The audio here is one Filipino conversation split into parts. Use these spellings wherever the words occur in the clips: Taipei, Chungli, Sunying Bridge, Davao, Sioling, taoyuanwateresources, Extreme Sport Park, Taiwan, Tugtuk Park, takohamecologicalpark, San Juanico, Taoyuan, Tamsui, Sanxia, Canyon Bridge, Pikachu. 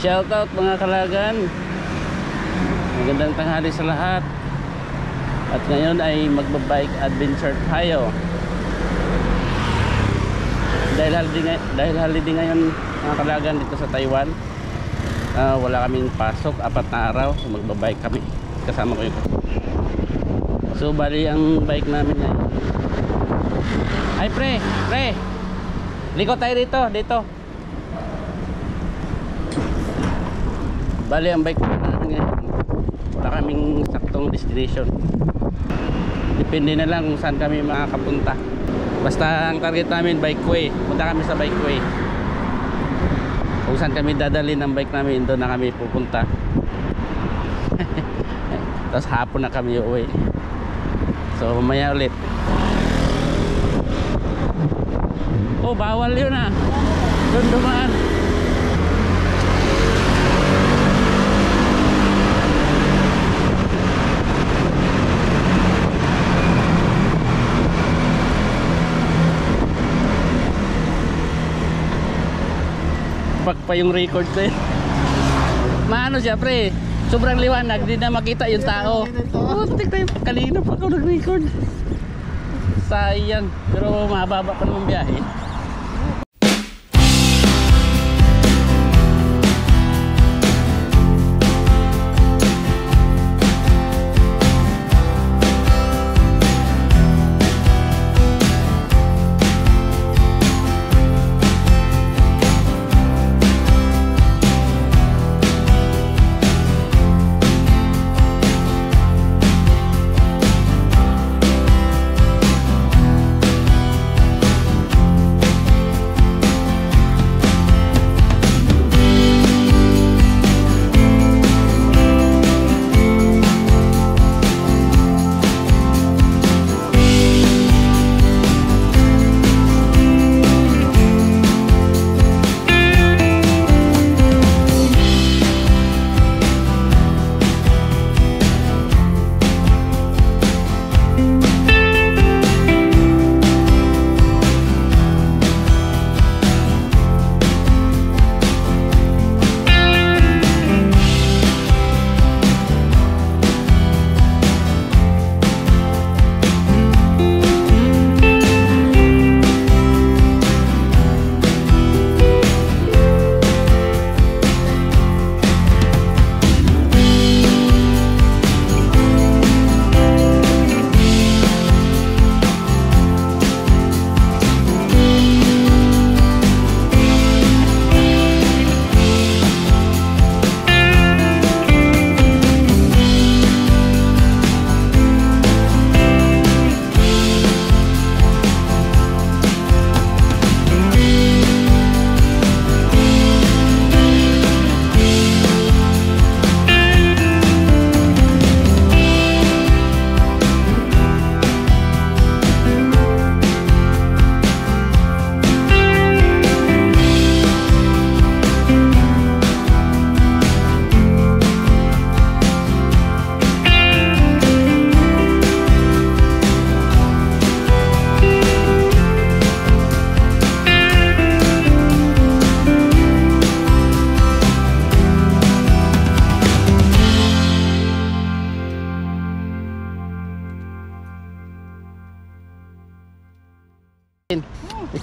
Shoutout mga kalagan, magandang tanghali sa lahat. At ngayon ay magbabike adventure tayo. Dahil holiday ngayon mga kalagan dito sa Taiwan, wala kaming pasok, 4 na araw. So magbabike kami, kasama ko yung. So bali ang bike namin ngayon. Ay pre, likod tayo dito. Bali ang bike namin ngayon, wala kaming saktong destination. Depende na lang kung saan kami makakapunta. Basta ang target namin bikeway. Punta kami sa bikeway. Kung saan kami dadalhin ang bike namin, doon na kami pupunta. Tapos hapon na kami uuwi. So mamaya ulit. Oh, bawal yun ah. Doon dumaan. Pa yung record ko yun. Maano siya pre, sobrang liwanag, di na makita yung tao. Putik tayo, kalina pa ako nag-record. Sayang, pero mahababa pa naman biyahe.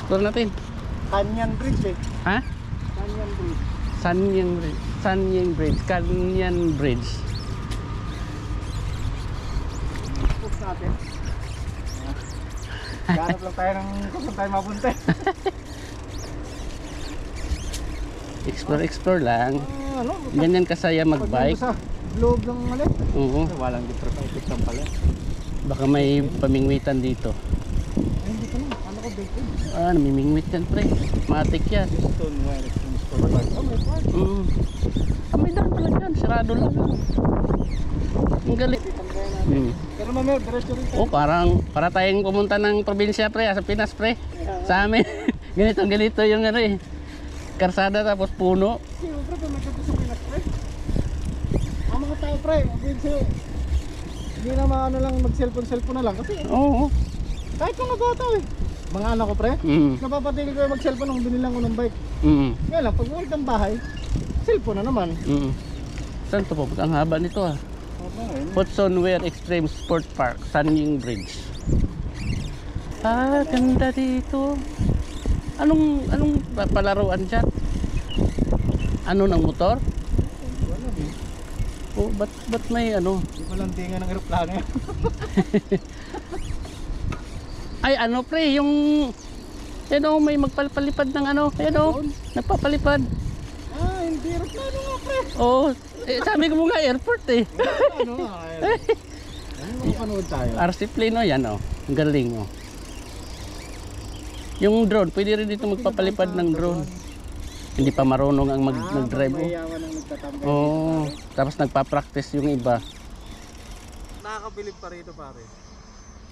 Explore natin. Canyon Bridge eh. Ha? Canyon Bridge. Ikot natin. Ganap lang tayo ng kung tayo mapunta. Explore lang. Ganyan kasaya magbike. Vlog lang ulit. Walang dito lang pala. Baka may pamingwitan dito. Namimingwit yan pre, matik yan. May daan pala dyan, sirado lang. Ang galit. Oh, para tayong pumunta ng probinsya pre, sa Pinas pre. Sa amin, ganito yung ano eh, karsada tapos puno. Sino pre, pamagkapos sa Pinas pre? Ang mga tao pre, hindi na maano lang mag-cellphone na lang kasi. Oo. Kahit kung nagkataw eh. Mga anak ko pre, napapatigil ko yung mag-cellphone nung binilang ko ng bike. Kaya lang, pag uwi ng bahay, cellphone na naman. Saan ito po? Ang haba nito ah. Hudson Weir Extreme Sport Park, Sunying Bridge. Ah, ganda dito. Anong palaruan dyan? Ano ng motor? Oh, ba't may ano? Malantingan ng aeroplano yan. Ay ano pre, yung yan o, may magpapalipad ng ano. Yan o, nagpapalipad. Ah, hindi aeroplano nga pre. Oo, sabi ko mo nga airport eh. Ano nga airport. Ano panood tayo? RC plane o yan o, ang galing o. Yung drone, pwede rin dito magpapalipad ng drone. Hindi pa marunong ang mag-drive. Oo, tapos nagpa-practice yung iba. Nakakabilib pa rito pare.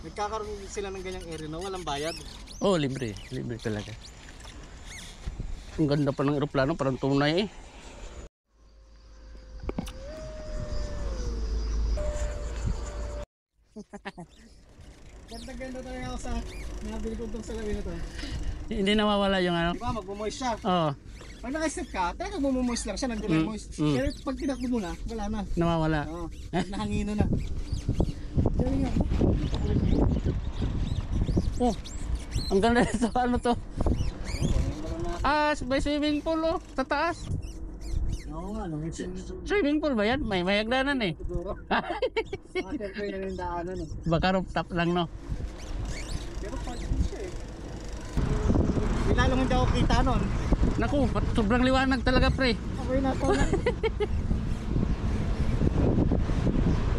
Nagkakaroon sila ng ganyang area na walang bayad. Oo, libre. Libre talaga. Ang ganda pa ng aeroplano, parang tunay eh. Ganda-ganda talaga ako sa nabili ko itong salawin na ito. Hindi nawawala yung ano? Diba, mag-moist siya. Oo. Pag nakaisip ka, talaga mag-moist lang siya, nag-moist. Pero pag tinakbo mo na, wala na. Nawawala. Oo, nahangino na. Galing nga. Oh, ang ganda nito. Ano to? Ah, may swimming pool oh, sa taas. Oo nga, no? Swimming pool ba yan? May mayagdanan eh. Siguro. Makasin ko yung nalindaanan eh. Baka rooftop lang no? Pero pagkasin siya eh. Bilalong hindi ako kita nun. Naku, sobrang liwanag talaga pre. Okay na to na.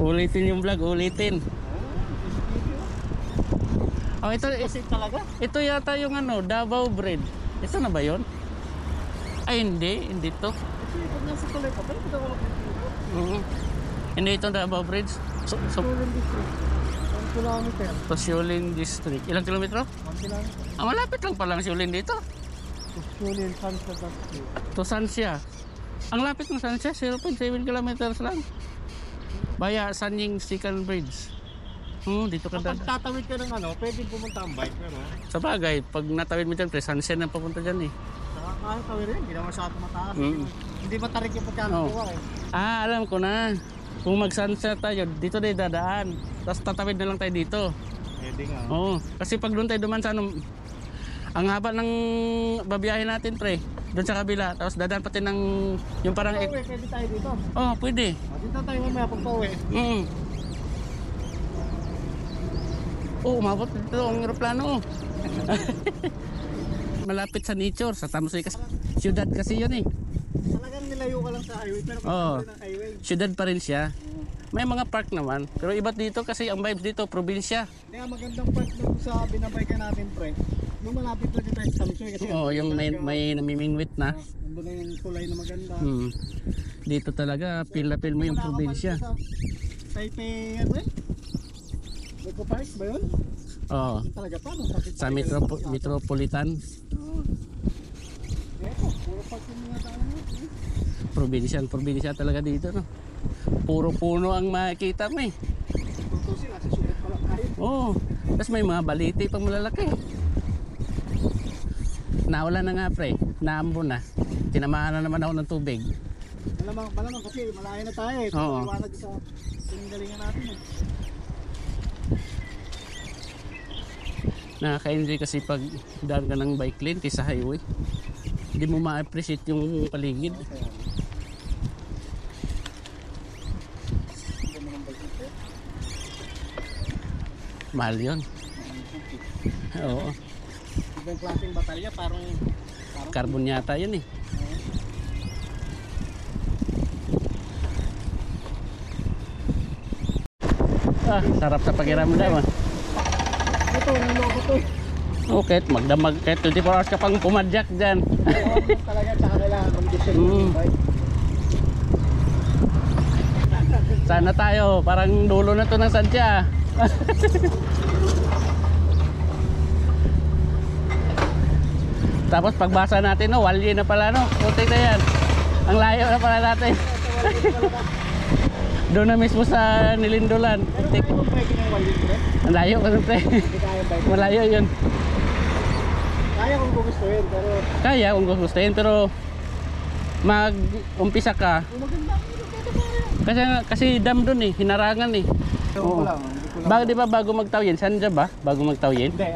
Ulitin yung vlog, ulitin. Oh, ito yata yung ano, Davao bread. Ito na ba yun? Ay hindi to. Hindi ito Davao Bridge. Sioling District. Ilang kilometro? 1 kilometro. Ah, malapit lang palang Sioling dito. Sioling, Sanxia. To Sanxia. Ang lapit ng Sanxia, 0.7 kilometers lang. Baya, Sunying Bridge. Dito ka dada. Kapag tatawid ka ng ano, pwede pumunta ang bike pero. Sa bagay, pag natawid mo dyan, pre, Sanxia na papunta dyan eh. Saka tawid rin, hindi naman siya mataas. Hindi matarik yung pagkakakuha eh. Ah, alam ko na. Kung mag-Sanxia tayo, dito na dadaan. Tapos tatawid na lang tayo dito. Pwede nga. Oo, kasi pag doon tayo duman sa ano, ang haba ng babiyahin natin pre, doon sa kabila. Tapos dadaan pati ng yung parang... Pag-uwi, pwede tayo dito. Oo, pwede. Dito tayo mamaya pag-uwi. Oh, umabot dito ang aeroplano. Malapit sa nature, sa Tamsui kasi. Siyudad kasi yun eh. Talagang nilayo ka lang sa highway, pero pagkakaroon ng highway. Siyudad pa rin siya. May mga park naman, pero iba dito kasi ang vibes dito, probinsya. Hindi nga magandang park na sa binabay ka natin, pre. Nung malapit na dito sa Tamsui kasi. Oo, yung may namimingwit na. Nandun na yung kulay na maganda. Dito talaga, pil-na-pil mo yung probinsya. Taipei, ano eh? Eco Park ba yun? Oo. Talaga pa? Sa Metropolitan. Oo. Puro park yung mga tanong. Probinsya talaga dito, no? Puro puno ang makikita mo eh. Tutusin, nasa sulit pala kayo. Oo. Tapos may mga balite pang malalaki. Naula na nga pre. Naambo na. Tinamaan na naman ako ng tubig. Malamang kasi malaya na tayo eh. Oo. Iwanag sa galingan natin eh. Nakaka-enjoy kasi pag daan ka ng bike lane sa highway, hindi mo ma-appreciate yung paligid. Mahal yun. Oo. Ibang klaseng batalya, parang carbon yata yun eh. Ah, sarap sa pakiramdam ah. Ito, niloko to. Okay, magdamag. Kahit 24 hours ka pang pumadyak dyan. Oo, talaga. Tsaka kailangan condition ng bike. Sana tayo. Parang dulo na to ng Sanxia. Tapos pagbasa natin, no, walye na pala, no. Putik na yan. Ang layo na pala natin. Doon na mismo sa Nilindolan. Ang layo kasi pre. Malayo yun. Kaya kung gugustuhin pero mag-umpisa ka. Kasi dam doon eh, hinarangan eh. Oo. Bago, di ba bago mag-Taoyuan? Sanxia ba? Bago mag-Taoyuan? Hindi,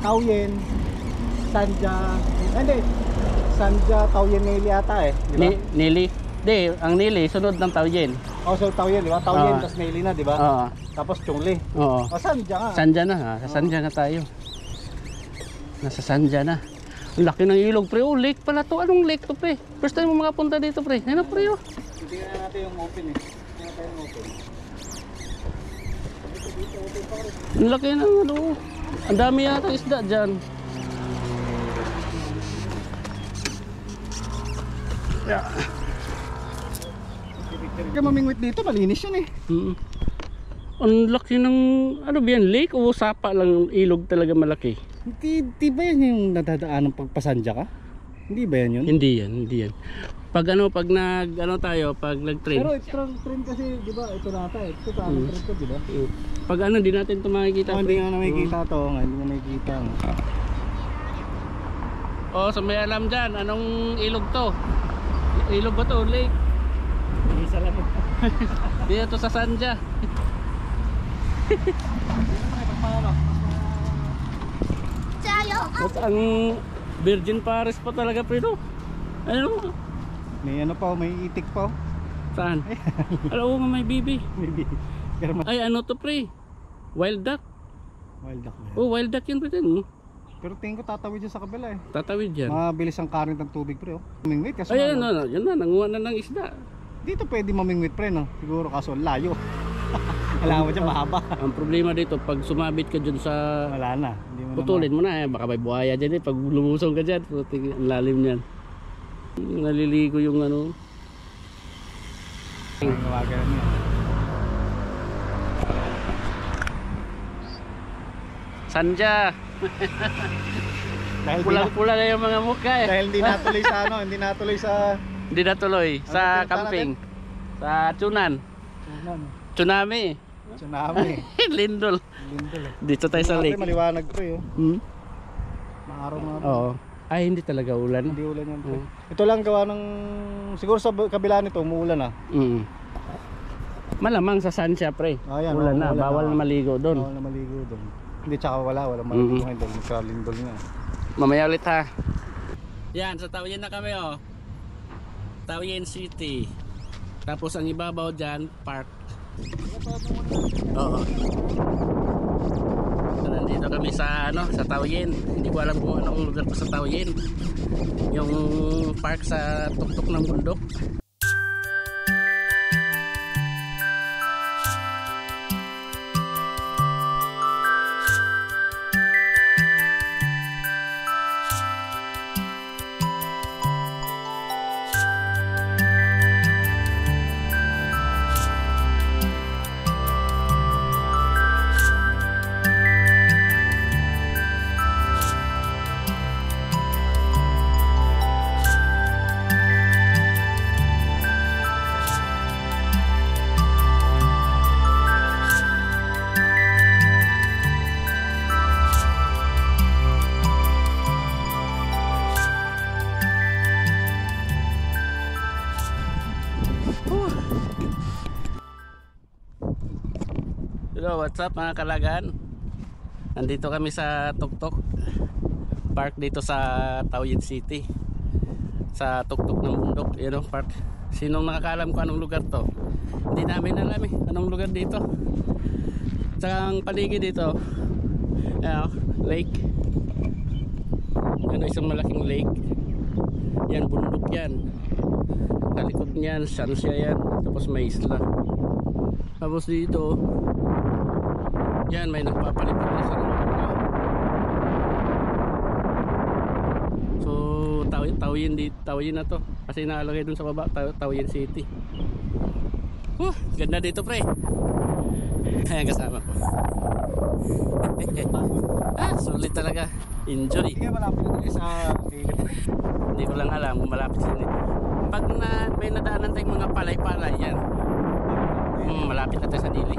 Taoyuan, Sanxia, hindi. Sanxia, Taoyuan, Nili ata eh. Di ba? Nili? Hindi, ang Nili, sunod ng Taoyuan. Oh, so Taoyuan, di ba? Taoyuan, tas Nili na, di ba? Oo. Tapos Chungli. Oo. O, Sanxia nga. Sanxia na ha. Sa Sanxia na tayo. Nasa Sanxia na. Ang laki ng ilog, pre. Oh, lake pala to. Anong lake to, pre? First time mo makapunta dito, pre. Ano, pre? Hindi na natin yung open eh. Hindi na tayong open. Ang laki na, ano. Ang dami yata isda dyan. Yeah. Kaya mamingwit dito, malinis yan eh. Mm-hmm. Ang laki ng, ano ba yan, lake o sapa lang ilog talaga malaki? Hindi ba yan yung nadadaan ng pagpasandiya ka? Hindi ba yan yun? Hindi yan. Pag nag, ano tayo, pag nag-train. Pero train kasi, di ba, ito na tayo. Ito sa amin train ko, di ba? Pag ano, di natin ito makikita. Oh, hindi nga na makikita ito. Hindi nga makikita. Oh, so may alam dyan, anong ilog to? Ilog ba to, lake? Hindi sa lamig. Dito to sa Sanxia. At ang Virgin Paris pa talaga, pero ano? May ano pa, may itik pa. Saan? Alam mo, may bibi. Ay, ano to, pre? Wild duck. Wild duck. Oh, wild duck yan, pre. Pero tingin ko tatawid yan sa kabila eh. Tatawid yan. Mabilis ang current ng tubig, pre. Mamingwit kasi. Ay, ano, yun na, nanguha na ng isda. Dito pwede mamingwit, pre, no? Siguro kaso layo. Alam mo dyan, mahaba. Ang problema dito, pag sumabit ka dyan sa... Wala na. Putulin mo na eh. Baka may buhaya dyan eh. Pag lumusong ka dyan, ang lalim niyan. Naliligo yung ano. Sanxia! Pula-pula na yung mga mukha eh. Dahil hindi natuloy sa ano, hindi natuloy sa... Hindi natuloy. Sa camping. Sa Chunan. Tsunami. Lindol. Dito tayo sa lake. Maliwanag to eh. Maaraw. Oo. Ay, hindi talaga ulan. Hindi ulan yan. Ito lang gawa ng siguro sa kabila nito umuulan ah. Malamang sa Sanxia, pre. Ulan na, bawal na maligo doon. Bawal na maligo doon. Hindi tsaka wala maligo ngayon doon. Lindol na. Mamaya ulit ha. Yan, sa Taoyuan na kami oh. Taoyuan City. Tapos ang ibabaw diyan, park. Oo. So, nandito kami sa ano, sa Taoyuan. Hindi ko alam kung anong lugar pa sa Taoyuan. Yung park sa tuktok ng bundok. What's up mga kalagan? Nandito kami sa Tugtuk Park dito sa Taoyuan City. Sa Tugtuk ng Bundok, yun ang park. Sinong nakakaalam kung anong lugar to? Hindi namin alam eh, anong lugar dito. Tsaka ang paligid dito, lake. Yan, isang malaking lake. Yan, bundok yan. Kalikot niyan, Sanxia yan. Tapos may isla. Tapos dito, yan, may nagpapalipad na sa mga. So, Taoyuan na to. Kasi nakalagay dun sa baba, Taoyuan City. Ganda dito, pre. Ayan, kasama ko. Sulit talaga. Enjoy. Hindi malapit na sa gilid. Hindi ko lang alam kung malapit sa gilid. Pag may nadaanan tayong mga palay-palay, yan. Malapit na tayo sa gilid.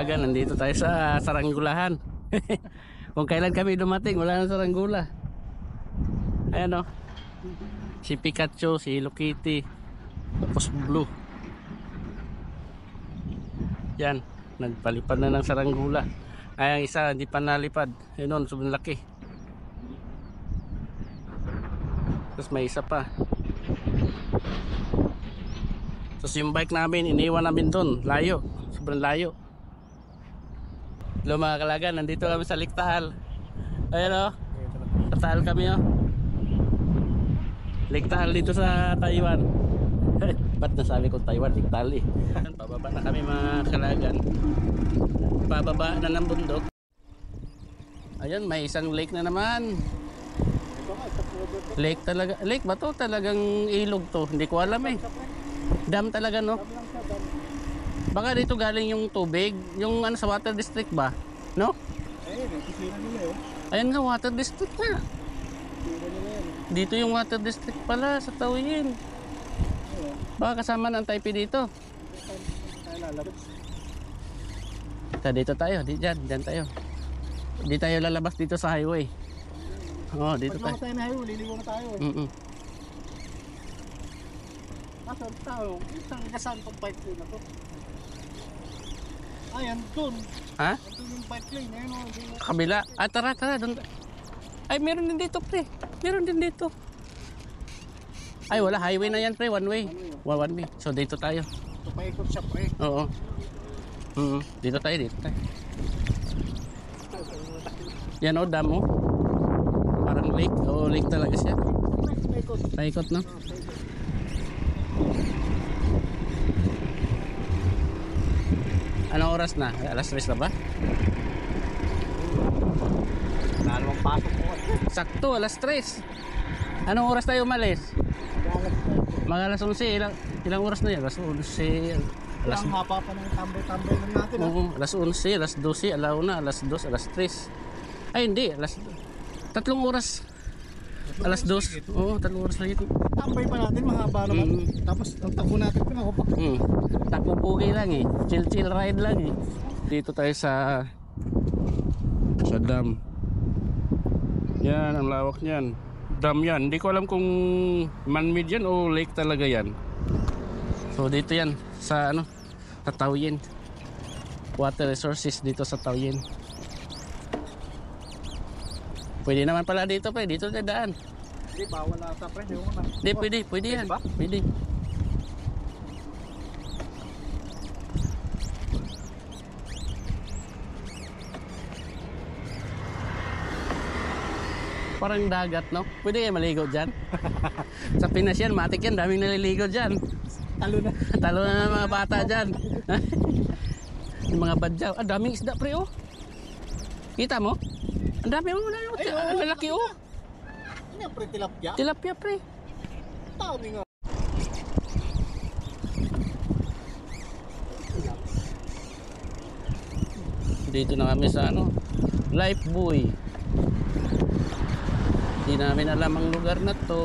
umaga, nandito tayo sa saranggulahan. Kung kailan kami dumating, wala nang saranggula. Ayan o. Si Pikachu, si Hello Kitty, tapos Blue. Yan, nagpalipad na ng saranggula. Ay, ang isa, hindi pa nalipad. Yun nun, sobrang laki. Tapos may isa pa. Tapos yung bike namin, iniwan namin dun. Layo, sobrang layo. Hello mga kalagan, nandito kami sa Liktahal. Ayan o, Liktahal kami o. Liktahal dito sa Taiwan. Ba't nasabi ko Taiwan, Liktahal eh. Pababa na kami mga kalagan. Pababa na ng bundok. Ayan, may isang lake na naman. Lake talaga, lake ba to? Talagang ilog to, hindi ko alam eh. Dam talaga no? Baka dito galing yung tubig, yung ano sa water district ba? No? Ayan nga, water district na. Dito yung water district pala sa Taoyuan. Baka kasama ng Taipei dito. Ta dito tayo, diyan tayo. Di tayo lalabas dito sa highway. Oh, dito tayo. Pag tayo na highway, liligo na tayo. Asan tayo? Isang gasan pag bike lane ako. Ayan, doon. Ha? Doon yung bike lane. Kabila. Ah, tara. Doon. Ay, meron din dito, pre. Meron din dito. Ay, wala. Highway na yan, pre. One way. One way. So, dito tayo. Ito pa ikot siya, pre. Oo. Dito tayo. Yan, o. Dam, o. Parang lake. Oo, lake talaga siya. Paikot, no? Anong oras na? Alas 3 na ba? Anong pasok po? Sakto, alas 3. Anong oras tayo umalis? Mga alas 11. Ilang oras na yan? Alas 11. Alas hapa pa ng tambay-tambay lang natin. Oo, alas 11, alas 12, alauna, alas 2, alas 3. Ay hindi, alas 3 oras. Alas 2. Oo, 3 oras lang ito. Tambay pa natin, mahaba naman. Tapos tapo natin pinakupak. Tapo-puki lang eh. Chill-chill ride lang eh. Dito tayo sa dam. Yan, ang lawak niyan. Dam yan. Hindi ko alam kung man-made yan o lake talaga yan. So dito yan sa ano? Sa Taoyuan. Water resources dito sa Taoyuan. Pwede naman pala dito, pre. Dito na daan. Hindi, bawal ata, pre. Hindi, pwede yan. Pwede. Parang dagat, no? Pwede kayo maligo dyan. Sa Pinas yan, matik yan. Daming naliligo dyan. Talo na mga bata dyan. Yung mga badyaw. Ah, daming isda, pre, oh. Kita mo? Ang dami mo na yun. Ang laki o. Ano pre? Tilapia? Tilapia pre. Tawag nga. Dito na kami sa ano? Life buoy. Hindi namin alam ang lugar na to.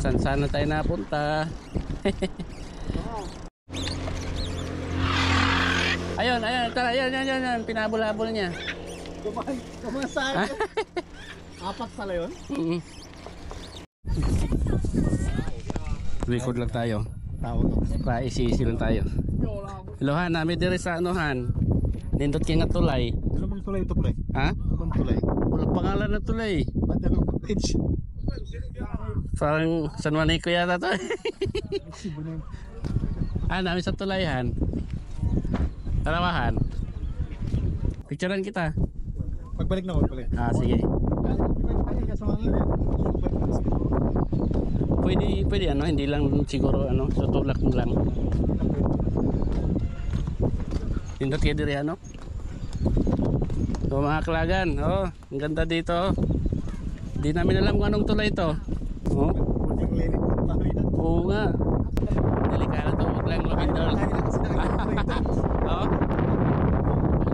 San sana tayo napunta? Ayun, tara, yan, pinabol-habol niya. Kuman sa akin. Apat pala yun? Record lang tayo. Paisi-isi lang tayo. Hello, Han, namin diri sa ano, Han. Nindot kayo nga tulay. Ano bang tulay ito, pre? Ha? Anong tulay? Walang pangalan na tulay. Ba't yan ang page? Parang San Juanico yata to. Ah, namin sa tulay, Han. Tarawahan. Picturean kita. Pagbalik na ako. Ah, sige. Pwede ano, hindi lang siguro ano, tutulak mo lang. Tindot kayo diri ano? So mga kalagan, oh, ang ganda dito. Hindi namin alam kung anong tulay ito. Oh. Oo nga. Delikado to, huwag lang lumindol. Oo.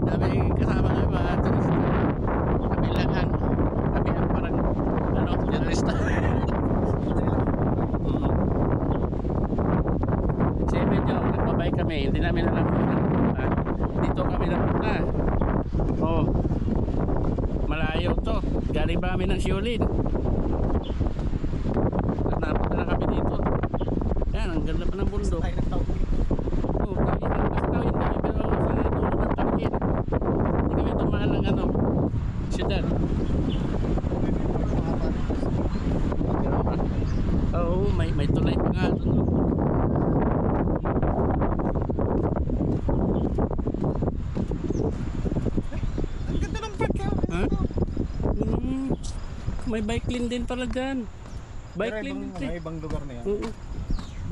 Daming kasama ng mga turista. Kabilangan. Parang, ano, turista. kami, hindi namin alam kung napunta. Dito kami napunta. Oh, malayo to. Galing pa kami ng Sioling. At napunta na kami dito. Yan, ang ganda pa ng bundok. Oh, Tauin kami pero sa dulo ng Tauin. Hindi kami tumahan ng ano, siyudad. Oh, may tulay pa nga doon. Ang ganda ng park ha? May bike lane din pala dyan. Bike lane din. May ibang lugar na yan.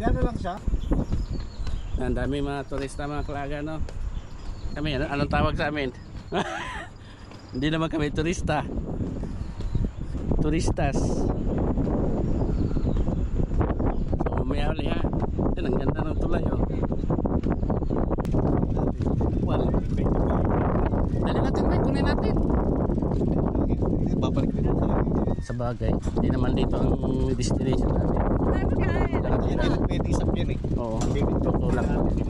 Dyan lang siya. Ang dami mga turista mga kalaga, no? Kami, anong tawag sa amin? Hindi naman kami turista. Turistas. Uli ha, yan ang ganda ng tulay oh. Well, dali natin may kunin natin. Sabagay, hindi naman dito ang destination natin. Pwede isap yun eh. Oo, tutulak natin.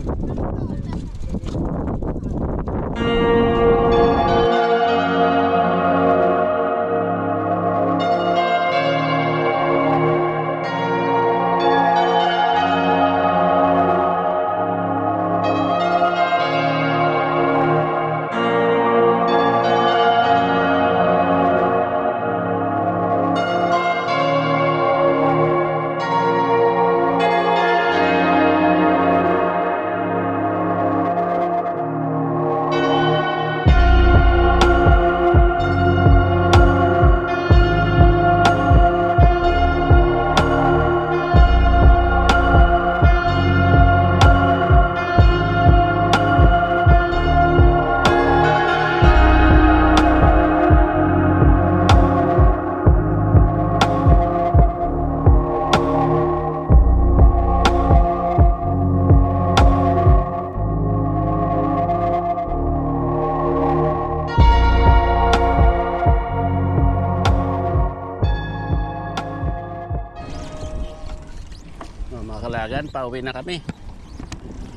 Pauwi na kami.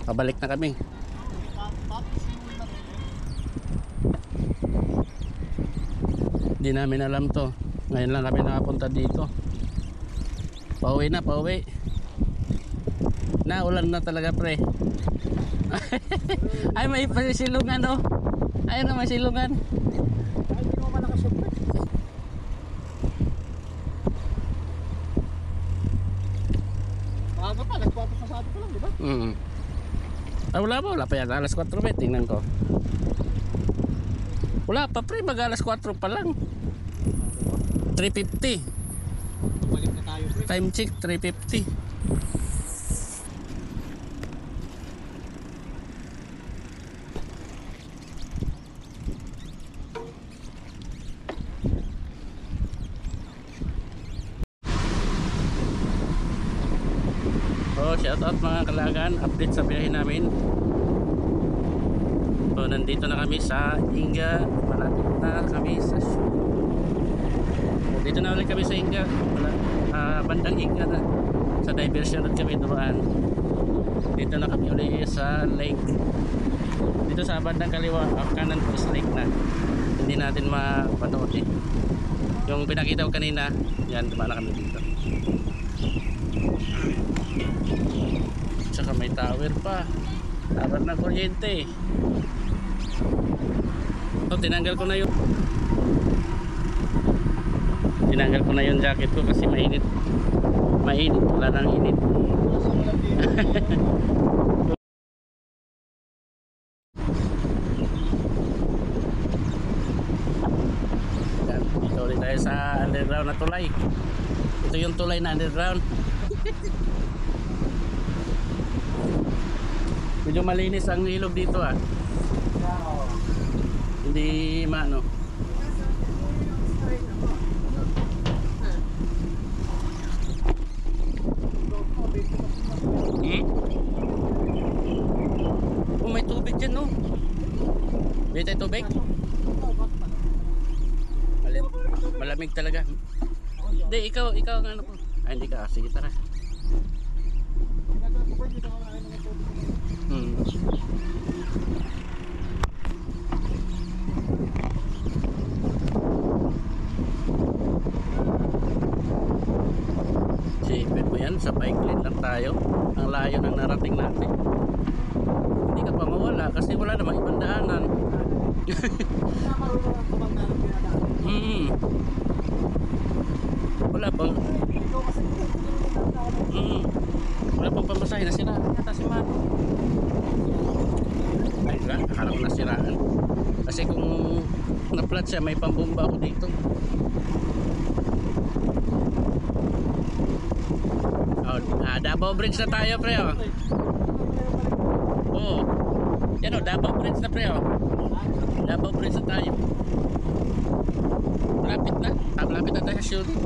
Pabalik na kami. Hindi namin alam to. Ngayon lang kami nakapunta dito. Pauwi na, pauwi. Naulan na talaga pre. Ay may silungan oh. Ayun na may silungan. Ah, wala pa yan, alas 4 ba, tingnan ko. Wala pa pre, mag alas 4 pa lang. 3:50. Balik na tayo pre. Time check, 3:50. Shoutout mga kalagan, update sa biyahe namin. So nandito na kami sa Inga, malapit na kami sa dito na ulit kami sa Inga, bandang Inga na sa diversion at kami dumaan. Dito na kami ulit sa lake, dito sa bandang kaliwa, kanan po sa lake na hindi natin mapanood eh. Yung pinakita ko kanina, yan dumaan na kami dito. Tsaka may tower pa. Tapat na kuryente. So tinanggal ko na yun. Tinanggal ko na yung jacket ko kasi mainit. Mainit, wala nang init. Yan, ito ulit tayo sa underground na tulay. Ito yung tulay na underground. Medyo malinis ang ilog dito ah. Wow. Hindi maano. Oh, may tubig dyan no. Dito ay tubig. Malamig talaga. Hindi, ikaw ang ano po. Ay, hindi ka. Sige, tara. Sipit mo yan, sa paiklit lang tayo. Ang layo ng narating natin. Hindi ka pa mawala kasi wala namang ibang daanan. Wala bang wala pang pamasahe na sira yata si Mano. Ayun lang, harap na siraan. Kasi kung na-flat siya, may pambomba ako dito. Davao Bridge na tayo, pre. Oh. Yan o, Davao Bridge na, pre. Davao Bridge na tayo. Malapit na. Malapit na tayo sa Sioling.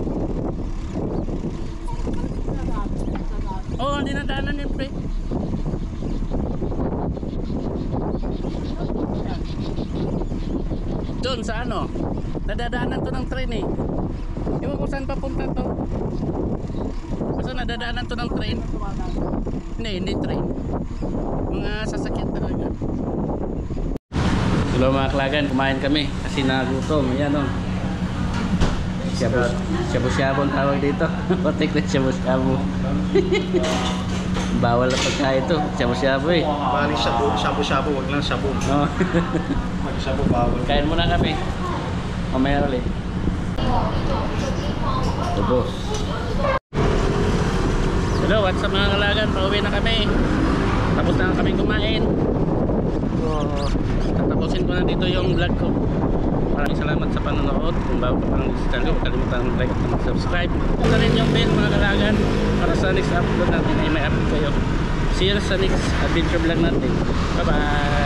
Oh, hindi na daanan yun, pre. Doon sa ano? Nadadaanan to ng train eh. Iwan ko saan papunta to. Basta nadadaanan to ng train. Hindi train. Mga sasakyan talaga. Hello mga klagan, kumain kami kasi nagutom. Ayan o. Shabu-shabu ang tawag dito. Patik na shabu-shabu. Bawal na pagkain to. Shabu-shabu eh. Bali shabu-shabu, wag lang shabu. Mag-shabu bawal. Kain muna kami. Mamaya ulit. Tubos. Hello, what's up mga kalagan? Pauwi na kami. Tapos na kami kumain. Tatapusin ko na dito yung vlog ko. Maraming salamat sa panonood. Kung bago ka pang channel ko, huwag kalimutan mag-like at mag-subscribe. Huwag na rin yung bell mga kalagan para sa next upload natin ay may upload kayo. See you sa next adventure vlog natin. Bye bye!